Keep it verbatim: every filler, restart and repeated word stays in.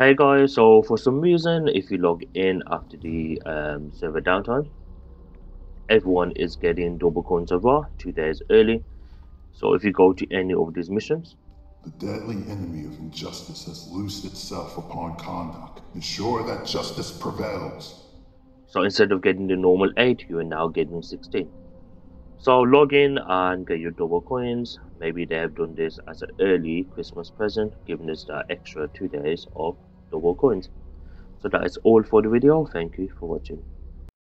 Hey guys, so for some reason, if you log in after the um, server downtime, everyone is getting double coins of Ra two days early. So if you go to any of these missions, the deadly enemy of injustice has loosed itself upon Kondak. Ensure that justice prevails. So instead of getting the normal eight, you are now getting sixteen. So log in and get your double coins. Maybe they have done this as an early Christmas present, giving us that extra two days of double coins. So that is all for the video. Thank you for watching.